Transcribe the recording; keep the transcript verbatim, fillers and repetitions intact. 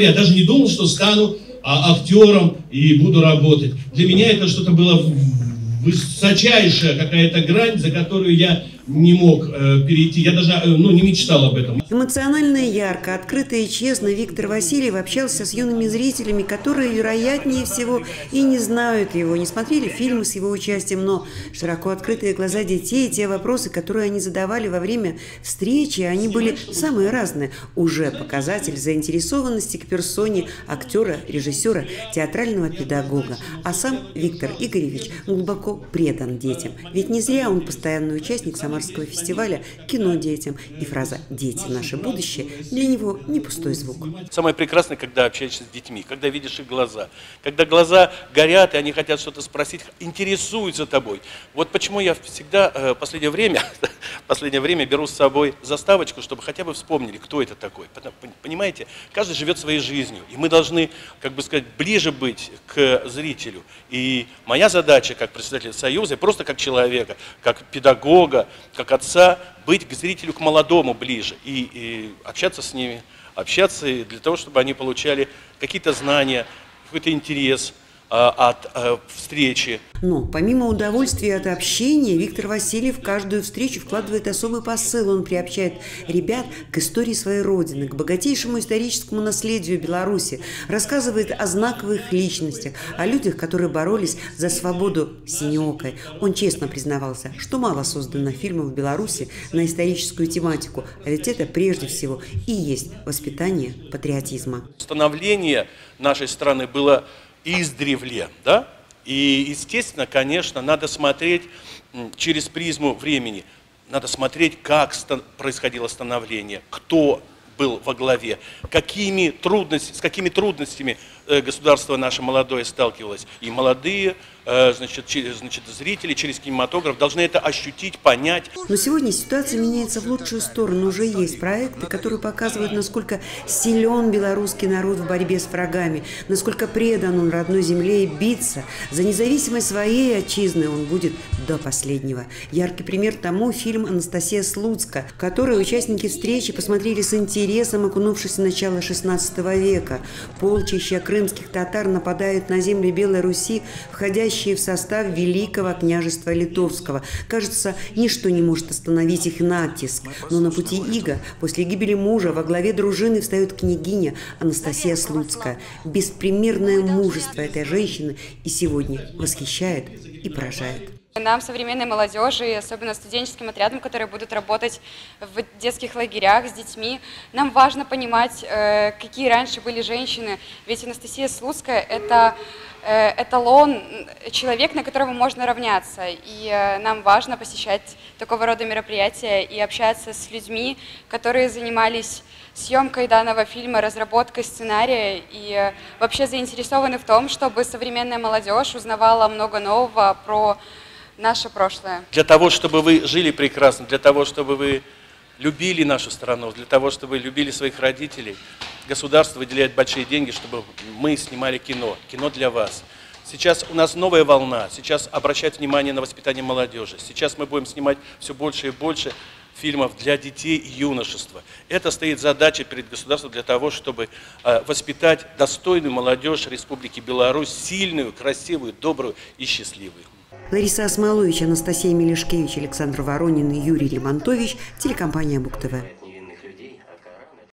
Я даже не думал, что стану а, актером и буду работать. Для меня это что-то было высочайшая какая-то грань, за которую я не мог э, перейти. Я даже ну, не мечтал об этом. Эмоционально ярко, открыто и честно Виктор Васильев общался с юными зрителями, которые, вероятнее всего, и не знают его, не смотрели фильмы с его участием, но широко открытые глаза детей, те вопросы, которые они задавали во время встречи, они были самые разные. Уже показатель заинтересованности к персоне актера, режиссера, театрального педагога. А сам Виктор Игоревич глубоко предан детям. Ведь не зря он постоянный участник самого фестиваля «Кино детям», и фраза «Дети – наше будущее» для него не пустой звук. Самое прекрасное, когда общаешься с детьми, когда видишь их глаза, когда глаза горят, и они хотят что-то спросить, интересуются тобой. Вот почему я всегда в последнее время, последнее время беру с собой заставочку, чтобы хотя бы вспомнили, кто это такой. Понимаете, каждый живет своей жизнью, и мы должны, как бы сказать, ближе быть к зрителю. И моя задача, как председателя Союза, просто как человека, как педагога, как отца, быть к зрителю, к молодому ближе и, и общаться с ними, общаться для того, чтобы они получали какие-то знания, какой-то интерес от встречи. Но помимо удовольствия от общения, Виктор Васильев в каждую встречу вкладывает особый посыл. Он приобщает ребят к истории своей родины, к богатейшему историческому наследию Беларуси, рассказывает о знаковых личностях, о людях, которые боролись за свободу синеокой. Он честно признавался, что мало создано фильмов в Беларуси на историческую тематику, а ведь это прежде всего и есть воспитание патриотизма. Становление нашей страны было издревле, да? И, естественно, конечно, надо смотреть через призму времени, надо смотреть, как происходило становление, кто был во главе, какими трудности, с какими трудностями государство наше молодое сталкивалось. И молодые, значит, через, значит, зрители через кинематограф должны это ощутить, понять. Но сегодня ситуация меняется в лучшую сторону. Уже есть проекты, которые показывают, насколько силен белорусский народ в борьбе с врагами, насколько предан он родной земле и биться за независимость своей отчизны он будет до последнего. Яркий пример тому фильм «Анастасия Слуцкая», который участники встречи посмотрели с интересом, окунувшись в начало шестнадцатого века. Полчища крымских татар нападают на земли Белой Руси, входящие в состав Великого княжества Литовского. Кажется, ничто не может остановить их натиск. Но на пути ига, после гибели мужа, во главе дружины встает княгиня Анастасия Слуцкая. Беспримерное мужество этой женщины и сегодня восхищает и поражает. Нам, современной молодежи, и особенно студенческим отрядам, которые будут работать в детских лагерях с детьми, нам важно понимать, какие раньше были женщины. Ведь Анастасия Слуцкая – это эталон, человек, на которого можно равняться. И нам важно посещать такого рода мероприятия и общаться с людьми, которые занимались съемкой данного фильма, разработкой сценария и вообще заинтересованы в том, чтобы современная молодежь узнавала много нового про наше прошлое. Для того, чтобы вы жили прекрасно, для того, чтобы вы любили нашу страну, для того, чтобы вы любили своих родителей, государство выделяет большие деньги, чтобы мы снимали кино. Кино для вас. Сейчас у нас новая волна, сейчас обращать внимание на воспитание молодежи. Сейчас мы будем снимать все больше и больше фильмов для детей и юношества. Это стоит задача перед государством для того, чтобы воспитать достойную молодежь Республики Беларусь, сильную, красивую, добрую и счастливую. Лариса Асмалович, Анастасия Мелешкевич, Александр Воронин и Юрий Ремонтович, телекомпания Мук Тв.